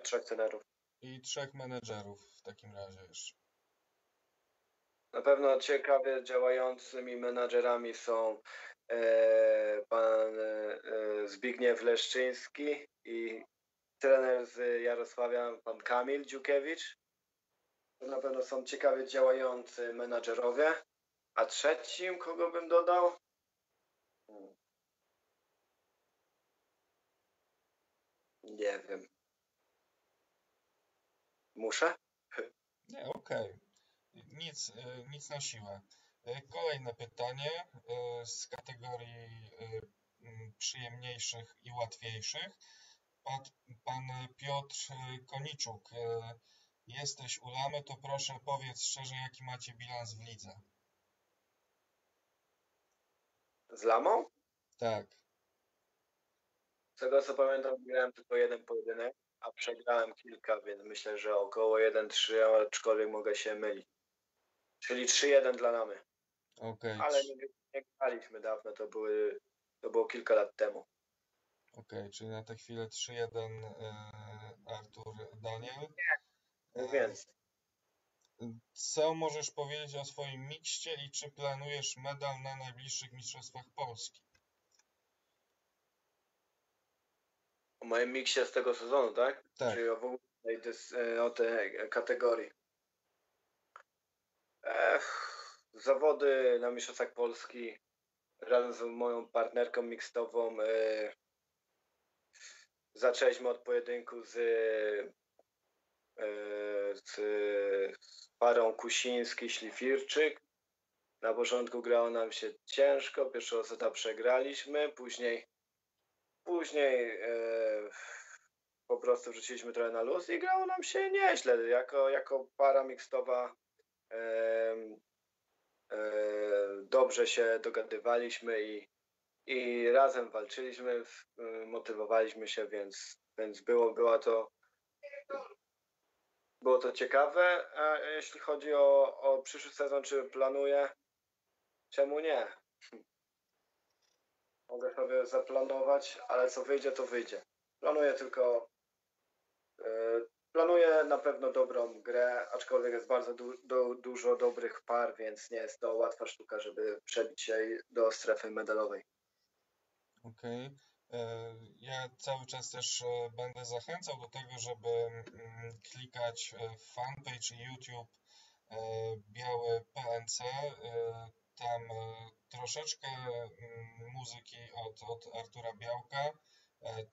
3 trenerów. I 3 menedżerów w takim razie jeszcze. Na pewno ciekawie działającymi menadżerami są pan Zbigniew Jaszczyński i trener z Jarosławia, pan Kamil Dziukiewicz. To na pewno są ciekawie działający menadżerowie. A trzecim, kogo bym dodał? Nie wiem. Muszę? Nie, okej. Nic na siłę. Kolejne pytanie z kategorii przyjemniejszych i łatwiejszych. Pan Piotr Koniczuk. Jesteś u Lamy, to proszę powiedz szczerze, jaki macie bilans w lidze. Z Lamą? Tak. Z tego co pamiętam, grałem tylko 1 pojedynek, a przegrałem kilka, więc myślę, że około 1-3, aczkolwiek mogę się mylić. Czyli 3-1 dla Lamy. Okay. Ale nie graliśmy dawno, to było kilka lat temu. Okej, czyli na tę chwilę 3-1 Artur Daniel. Nie. Co możesz powiedzieć o swoim mikście i czy planujesz medal na najbliższych mistrzostwach Polski? O moim miksie z tego sezonu, tak? Tak. Czyli o tej kategorii. Zawody na mistrzostwach Polski razem z moją partnerką mixtową zaczęliśmy od pojedynku z parą Kusiński-Ślifirczyk. Na początku grało nam się ciężko, pierwszego seta przegraliśmy, później po prostu wrzuciliśmy trochę na luz i grało nam się nieźle. Jako para mixtowa dobrze się dogadywaliśmy i razem walczyliśmy, motywowaliśmy się, więc było to ciekawe. A jeśli chodzi o przyszły sezon, czy planuję? Czemu nie? Mogę sobie zaplanować, ale co wyjdzie, to wyjdzie. Planuję tylko Planuję na pewno dobrą grę, aczkolwiek jest bardzo dużo dobrych par, więc nie jest to łatwa sztuka, żeby przebić się do strefy medalowej. Okej. Ja cały czas też będę zachęcał do tego, żeby klikać w fanpage YouTube Biały PNC. Tam troszeczkę muzyki od Artura Białka,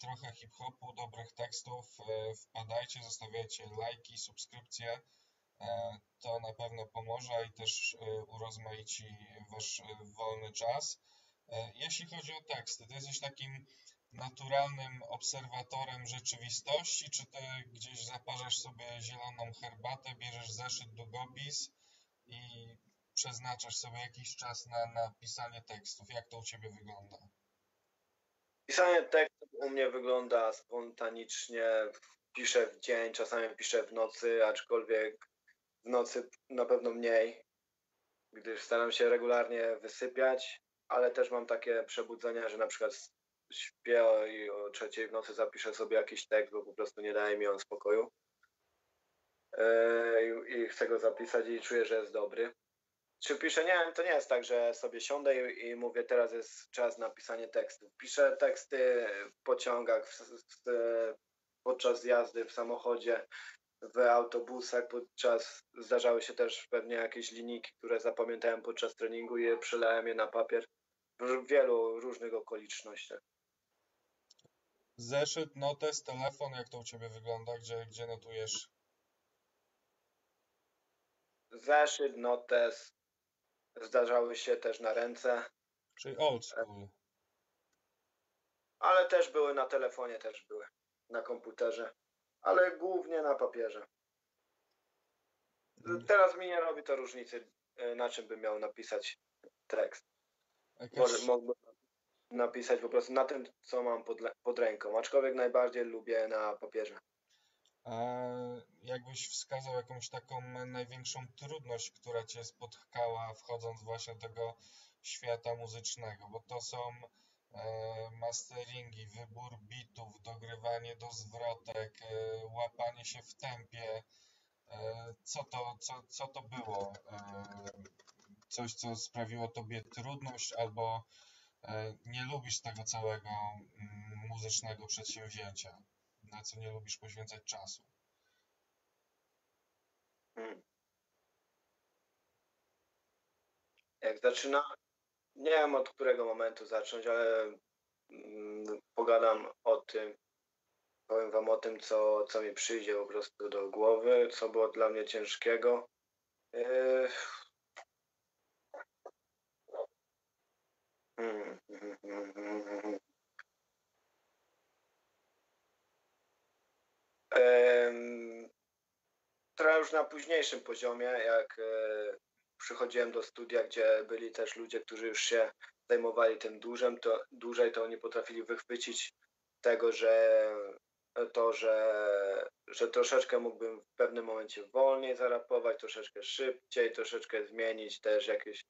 trochę hip-hopu, dobrych tekstów. Wpadajcie, zostawiajcie lajki, subskrypcje. To na pewno pomoże i też urozmaici wasz wolny czas. Jeśli chodzi o teksty, to jesteś takim naturalnym obserwatorem rzeczywistości, czy ty gdzieś zaparzasz sobie zieloną herbatę, bierzesz zeszyt, długopis i przeznaczasz sobie jakiś czas na pisanie tekstów? Jak to u ciebie wygląda? Pisanie tekstów u mnie wygląda spontanicznie. Piszę w dzień, czasami piszę w nocy, aczkolwiek w nocy na pewno mniej, gdyż staram się regularnie wysypiać, ale też mam takie przebudzenia, że na przykład śpię i o 3:00 w nocy zapiszę sobie jakiś tekst, bo po prostu nie daje mi on spokoju i chcę go zapisać i czuję, że jest dobry. Czy piszę? Nie, to nie jest tak, że sobie siądę i mówię, teraz jest czas na pisanie tekstów. Piszę teksty w pociągach, podczas jazdy, w samochodzie, w autobusach. Zdarzały się też pewnie jakieś linijki, które zapamiętałem podczas treningu i przelałem je na papier w wielu różnych okolicznościach. Zeszyt, notes, telefon, jak to u ciebie wygląda? Gdzie notujesz? Zeszyt, notes. Zdarzały się też na ręce. Czyli old school. Ale też były na telefonie, też były na komputerze, ale głównie na papierze. Teraz mi nie robi to różnicy, na czym bym miał napisać tekst. Może mógłbym napisać po prostu na tym, co mam pod ręką, aczkolwiek najbardziej lubię na papierze. A jakbyś wskazał jakąś taką największą trudność, która cię spotkała wchodząc właśnie do tego świata muzycznego, bo to są masteringi, wybór bitów, dogrywanie do zwrotek, łapanie się w tempie. Co to było? Coś, co sprawiło tobie trudność albo nie lubisz tego całego muzycznego przedsięwzięcia? Na co nie lubisz poświęcać czasu? Jak zaczyna? Nie wiem, od którego momentu zacząć, ale pogadam o tym, powiem wam o tym, co mi przyjdzie po prostu do głowy, co było dla mnie ciężkiego. Trochę już na późniejszym poziomie, jak przychodziłem do studia, gdzie byli też ludzie, którzy już się zajmowali tym dłużej, to oni potrafili wychwycić tego, że troszeczkę mógłbym w pewnym momencie wolniej zarapować, troszeczkę szybciej, troszeczkę zmienić też jakieś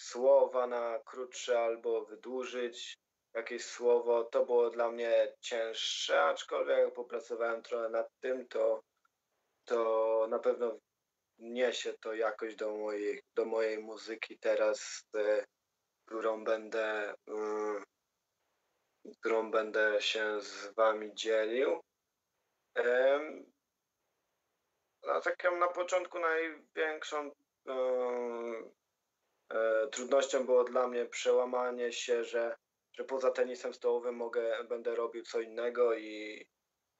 słowa na krótsze albo wydłużyć jakieś słowo. To było dla mnie cięższe, aczkolwiek jak popracowałem trochę nad tym, to na pewno niesie to jakoś do mojej muzyki teraz, którą będę się z wami dzielił. A taką na początku największą trudnością było dla mnie przełamanie się, że poza tenisem stołowym będę robił co innego i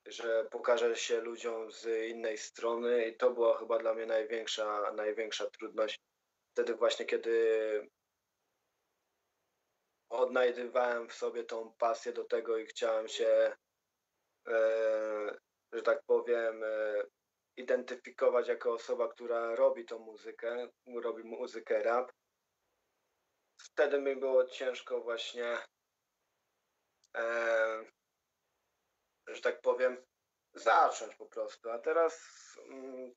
że pokażę się ludziom z innej strony i to była chyba dla mnie największa trudność. Wtedy właśnie, kiedy odnajdywałem w sobie tą pasję do tego i chciałem się, że tak powiem, identyfikować jako osoba, która robi tą muzykę, robi muzykę rap. Wtedy mi było ciężko właśnie, że tak powiem, zacząć po prostu. A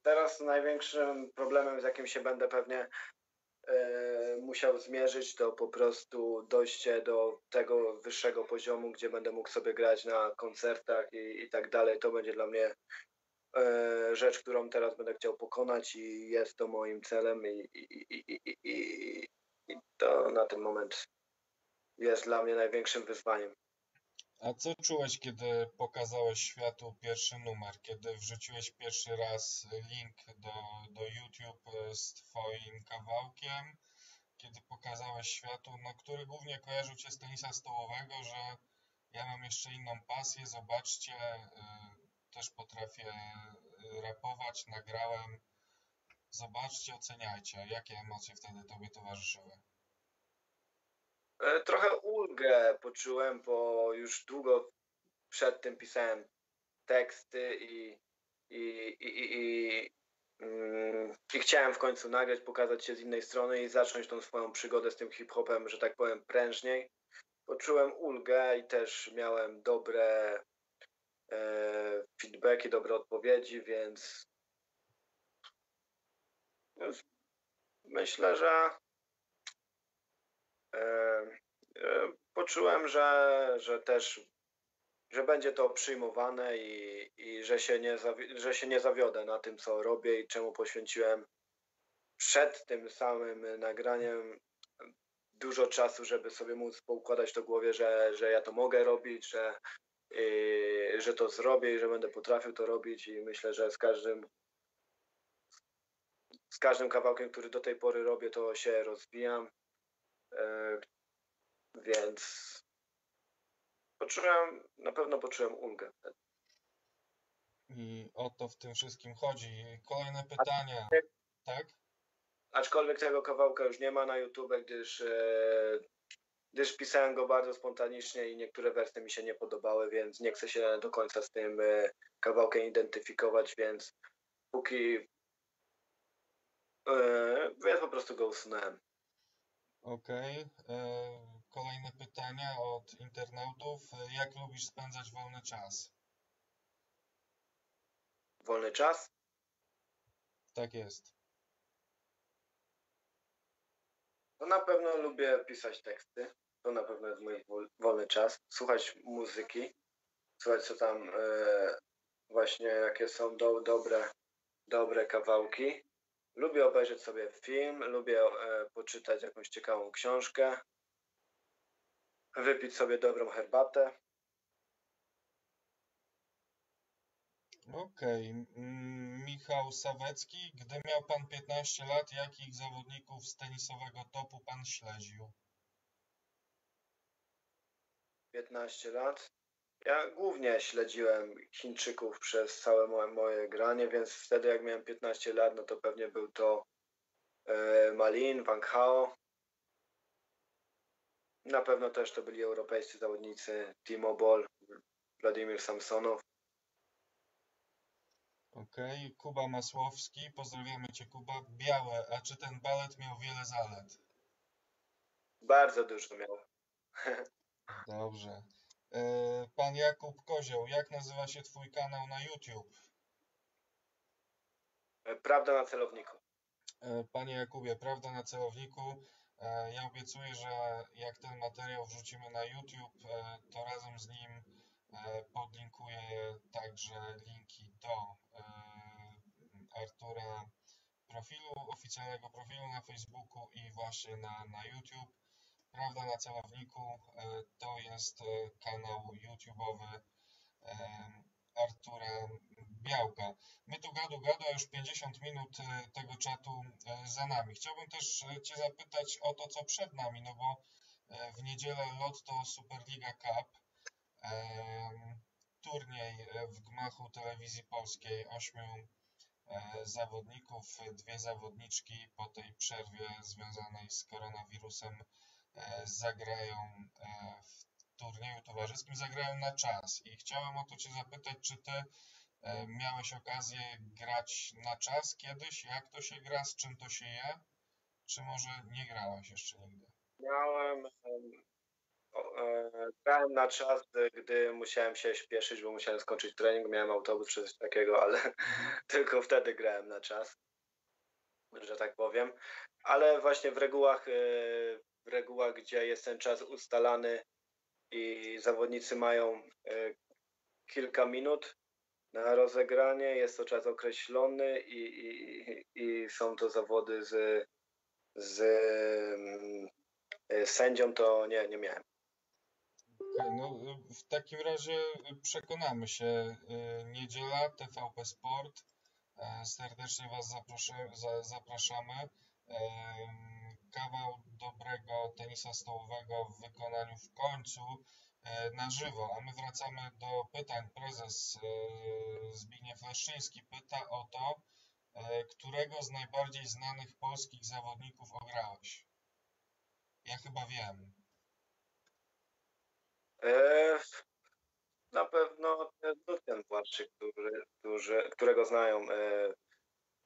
teraz największym problemem, z jakim się będę pewnie musiał zmierzyć, to po prostu dojście do tego wyższego poziomu, gdzie będę mógł sobie grać na koncertach i tak dalej. To będzie dla mnie rzecz, którą teraz będę chciał pokonać i jest to moim celem i to na ten moment jest dla mnie największym wyzwaniem. A co czułeś, kiedy pokazałeś światu pierwszy numer, kiedy wrzuciłeś pierwszy raz link do YouTube z twoim kawałkiem, kiedy pokazałeś światu, no, który głównie kojarzył cię z tenisa stołowego, że ja mam jeszcze inną pasję, zobaczcie, też potrafię rapować, nagrałem, zobaczcie, oceniajcie. Jakie emocje wtedy tobie towarzyszyły? Trochę ulgę poczułem, bo już długo przed tym pisałem teksty i chciałem w końcu nagrać, pokazać się z innej strony i zacząć tą swoją przygodę z tym hip-hopem, że tak powiem, prężniej. Poczułem ulgę i też miałem dobre feedbacki, dobre odpowiedzi, więc myślę, że poczułem, że też, że będzie to przyjmowane i że się nie zawiodę na tym, co robię i czemu poświęciłem przed tym samym nagraniem dużo czasu, żeby sobie móc poukładać to w głowie, że ja to mogę robić, że to zrobię i że będę potrafił to robić. I myślę, że z każdym kawałkiem, który do tej pory robię, to się rozwijam. Więc na pewno poczułem ulgę. I o to w tym wszystkim chodzi. Kolejne pytanie, tak? Aczkolwiek tego kawałka już nie ma na YouTube, gdyż pisałem go bardzo spontanicznie i niektóre wersje mi się nie podobały, więc nie chcę się do końca z tym kawałkiem identyfikować, więc więc po prostu go usunąłem. Okej. Kolejne pytanie od internautów. Jak lubisz spędzać wolny czas? Wolny czas? Tak jest. No na pewno lubię pisać teksty. To na pewno jest mój wolny czas. Słuchać muzyki. Słuchać co tam właśnie jakie są dobre kawałki. Lubię obejrzeć sobie film, lubię poczytać jakąś ciekawą książkę, wypić sobie dobrą herbatę. Okej. Michał Sawecki. Gdy miał pan 15 lat, jakich zawodników z tenisowego topu pan śledził? 15 lat? Ja głównie śledziłem Chińczyków przez całe moje granie, więc wtedy jak miałem 15 lat, no to pewnie był to Malin, Wang Hao. Na pewno też to byli europejscy zawodnicy, Timo Boll, Władimir Samsonow. Okej. Kuba Masłowski. Pozdrawiamy cię, Kuba. Białe. A czy ten balet miał wiele zalet? Bardzo dużo miał. Dobrze. Pan Jakub Kozioł, jak nazywa się twój kanał na YouTube? Prawda na celowniku. Panie Jakubie, prawda na celowniku. Ja obiecuję, że jak ten materiał wrzucimy na YouTube, to razem z nim podlinkuję także linki do Artura profilu, oficjalnego profilu na Facebooku i właśnie na YouTube. Prawda na celowniku to jest kanał YouTube'owy Artura Białka. My tu gadu, już 50 minut tego czatu za nami. Chciałbym też cię zapytać o to, co przed nami, no bo w niedzielę Lotto Superliga Cup, turniej w gmachu telewizji polskiej, 8 zawodników, 2 zawodniczki po tej przerwie związanej z koronawirusem zagrają w turnieju towarzyskim, zagrają na czas i chciałem o to cię zapytać, czy ty miałeś okazję grać na czas kiedyś, jak to się gra, z czym to się je, czy może nie grałeś jeszcze nigdy? Grałem na czas, gdy musiałem się śpieszyć, bo musiałem skończyć trening, miałem autobus czy coś takiego, ale tylko wtedy grałem na czas, że tak powiem, ale właśnie w regułach, gdzie jest ten czas ustalany i zawodnicy mają kilka minut na rozegranie, jest to czas określony i są to zawody z sędzią, to nie miałem. No, w takim razie przekonamy się. Niedziela, TVP Sport. Serdecznie Was zapraszamy. Kawał dobrego tenisa stołowego w wykonaniu w końcu na żywo. A my wracamy do pytań. Prezes Zbigniew Leszczyński pyta o to, którego z najbardziej znanych polskich zawodników ograłeś? Ja chyba wiem. Na pewno ten Błaszczyk, którego znają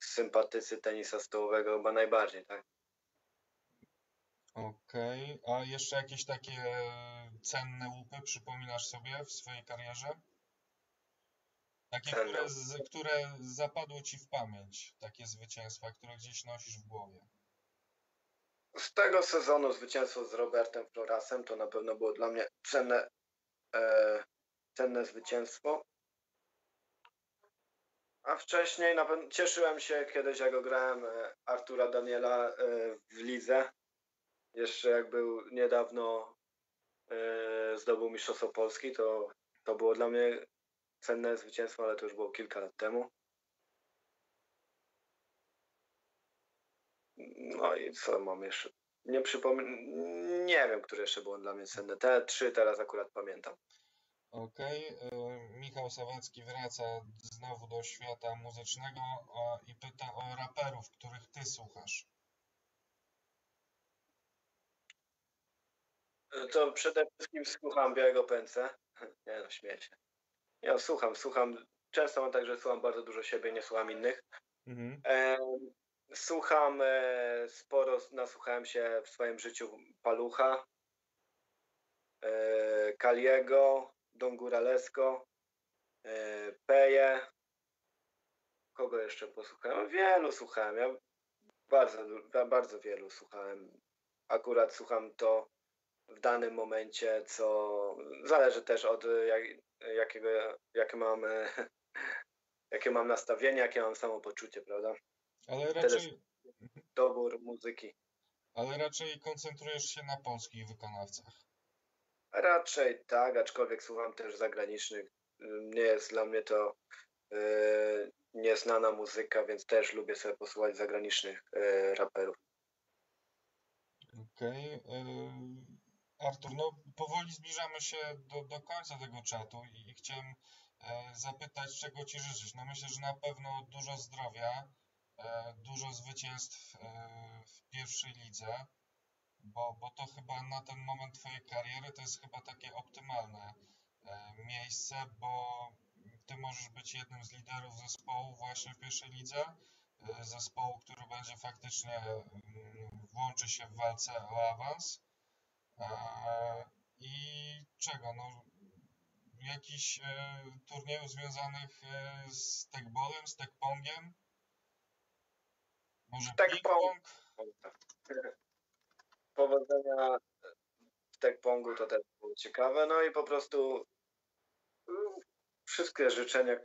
sympatycy tenisa stołowego chyba najbardziej, tak? Okej, a jeszcze jakieś takie cenne łupy przypominasz sobie w swojej karierze? Takie, które zapadły Ci w pamięć, takie zwycięstwa, które gdzieś nosisz w głowie? Z tego sezonu zwycięstwo z Robertem Florasem to na pewno było dla mnie cenne zwycięstwo. A wcześniej na pewno cieszyłem się kiedyś, jak grałem Artura Daniela w lidze. Jeszcze jak był niedawno, zdobył Mistrzostwo Polski, to było dla mnie cenne zwycięstwo, ale to już było kilka lat temu. No i co mam jeszcze? Nie wiem, które jeszcze było dla mnie cenne. Te trzy teraz akurat pamiętam. Okej. Michał Sawecki wraca znowu do świata muzycznego i pyta o raperów, których Ty słuchasz. To przede wszystkim słucham Białego PNC. Nie no, śmieję się. Ja słucham. Często mam tak, że słucham bardzo dużo siebie, nie słucham innych. Mhm. Słucham, sporo nasłuchałem się w swoim życiu Palucha, Kaliego, Don Guralesco, Peje. Kogo jeszcze posłuchałem? Wielu słuchałem. Ja bardzo wielu słuchałem. Akurat słucham to w danym momencie, co zależy też od jakie mam nastawienie, jakie mam samopoczucie, prawda? Ale raczej dobór muzyki. Ale raczej koncentrujesz się na polskich wykonawcach. Raczej tak, aczkolwiek słucham też zagranicznych. Nie jest dla mnie to nieznana muzyka, więc też lubię sobie posłuchać zagranicznych raperów. Okej. Artur, no powoli zbliżamy się do końca tego czatu i chciałem zapytać, czego Ci życzysz. No myślę, że na pewno dużo zdrowia, dużo zwycięstw w pierwszej lidze, bo to chyba na ten moment Twojej kariery to jest chyba takie optymalne miejsce, bo Ty możesz być jednym z liderów zespołu właśnie w pierwszej lidze, zespołu, który będzie faktycznie włączy się w walce o awans. I czego? No, jakiś turniejów związanych z tekbolem, z tekpongiem? Może tekpong? Powodzenia w tekpongu, to też było ciekawe. No i po prostu wszystkie życzenia,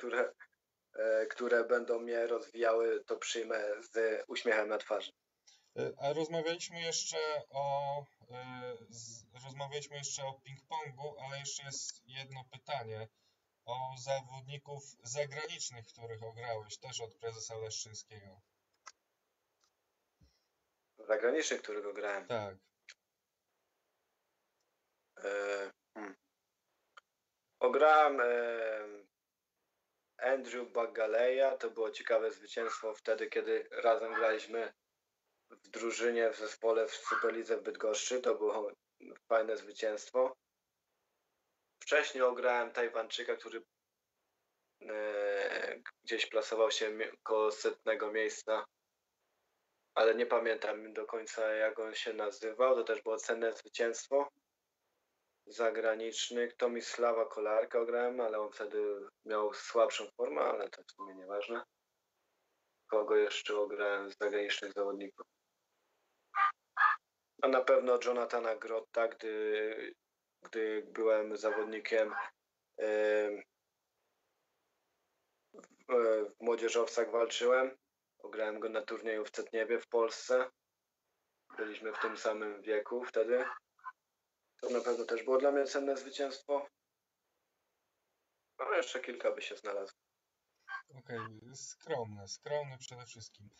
które będą mnie rozwijały, to przyjmę z uśmiechem na twarzy. A rozmawialiśmy jeszcze o ping-pongu, ale jeszcze jest jedno pytanie o zawodników zagranicznych, których ograłeś, też od prezesa Leszczyńskiego. Zagranicznych, których ograłem? Tak. Ograłem Andrew Bagaleya, to było ciekawe zwycięstwo wtedy, kiedy razem graliśmy w drużynie, w zespole w Superlidze w Bydgoszczy. To było fajne zwycięstwo. Wcześniej ograłem Tajwańczyka, który gdzieś plasował się koło 100. miejsca, ale nie pamiętam do końca, jak on się nazywał. To też było cenne zwycięstwo zagranicznych. Tomisława Kolarka ograłem, ale on wtedy miał słabszą formę, ale to w sumie nieważne. Kogo jeszcze ograłem z zagranicznych zawodników? A na pewno Jonathana Grotta, gdy byłem zawodnikiem w młodzieżowcach walczyłem. Ograłem go na turnieju w Cetniewie w Polsce. Byliśmy w tym samym wieku wtedy. To na pewno też było dla mnie cenne zwycięstwo. No jeszcze kilka by się znalazło. Okej, skromny przede wszystkim.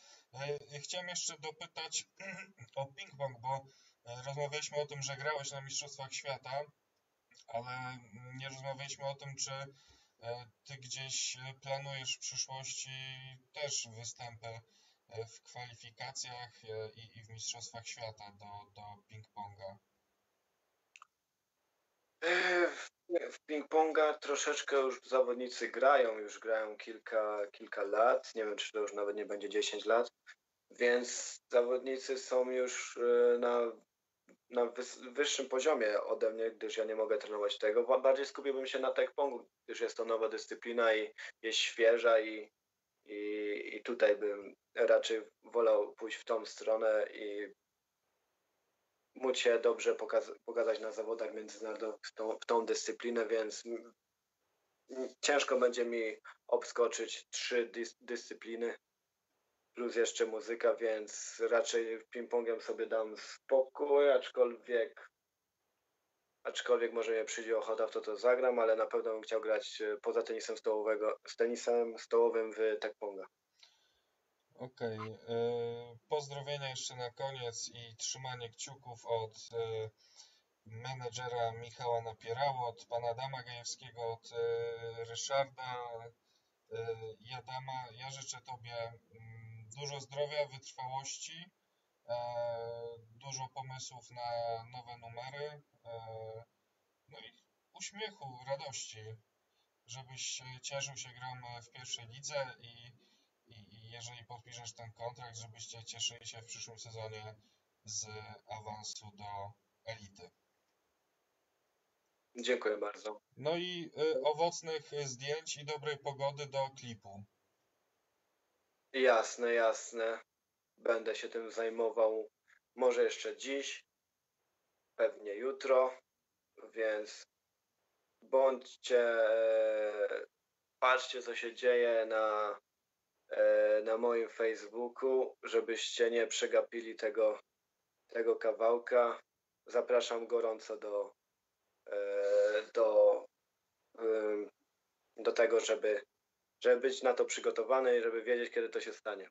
Chciałem jeszcze dopytać o ping-pong, bo rozmawialiśmy o tym, że grałeś na Mistrzostwach Świata, ale nie rozmawialiśmy o tym, czy ty gdzieś planujesz w przyszłości też występy w kwalifikacjach i w Mistrzostwach Świata do ping-ponga. W ping-ponga troszeczkę już zawodnicy grają, kilka lat, nie wiem czy to już nawet nie będzie 10 lat, więc zawodnicy są już na wyższym poziomie ode mnie, gdyż ja nie mogę trenować tego. Bardziej skupiłbym się na tekpongu, gdyż jest to nowa dyscyplina i jest świeża i tutaj bym raczej wolał pójść w tą stronę i móc się dobrze pokazać na zawodach międzynarodowych w tą dyscyplinę, więc ciężko będzie mi obskoczyć 3 dyscypliny plus jeszcze muzyka, więc raczej ping-pongiem sobie dam spokój, aczkolwiek może nie przyjdzie ochota, w to zagram, ale na pewno bym chciał grać poza tenisem stołowym w tekponga. Okej. Pozdrowienia jeszcze na koniec i trzymanie kciuków od menedżera Michała Napierało, od pana Adama Gajewskiego, od Ryszarda Jadama. Ja życzę tobie dużo zdrowia, wytrwałości, dużo pomysłów na nowe numery, no i uśmiechu, radości, żebyś cieszył się, grał w pierwszej lidze i jeżeli podpiszesz ten kontrakt, żebyście cieszyli się w przyszłym sezonie z awansu do elity. Dziękuję bardzo. No i owocnych zdjęć i dobrej pogody do klipu. Jasne. Będę się tym zajmował może jeszcze dziś, pewnie jutro, więc patrzcie co się dzieje na moim Facebooku, żebyście nie przegapili tego kawałka. Zapraszam gorąco do tego, żeby być na to przygotowany i żeby wiedzieć, kiedy to się stanie,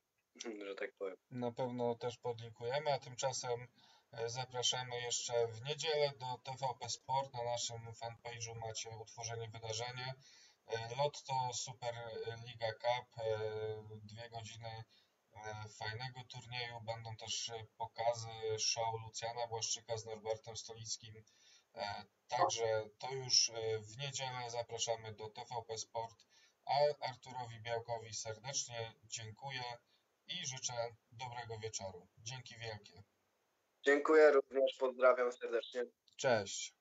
że tak powiem. Na pewno też podlinkujemy, a tymczasem zapraszamy jeszcze w niedzielę do TVP Sport. Na naszym fanpage'u macie utworzenie wydarzenie. Lotto Superliga Cup, 2 godziny fajnego turnieju. Będą też pokazy show Lucjana Błaszczyka z Norbertem Stolickim. Także to już w niedzielę, zapraszamy do TVP Sport, a Arturowi Białkowi serdecznie dziękuję i życzę dobrego wieczoru. Dzięki wielkie. Dziękuję również, pozdrawiam serdecznie. Cześć.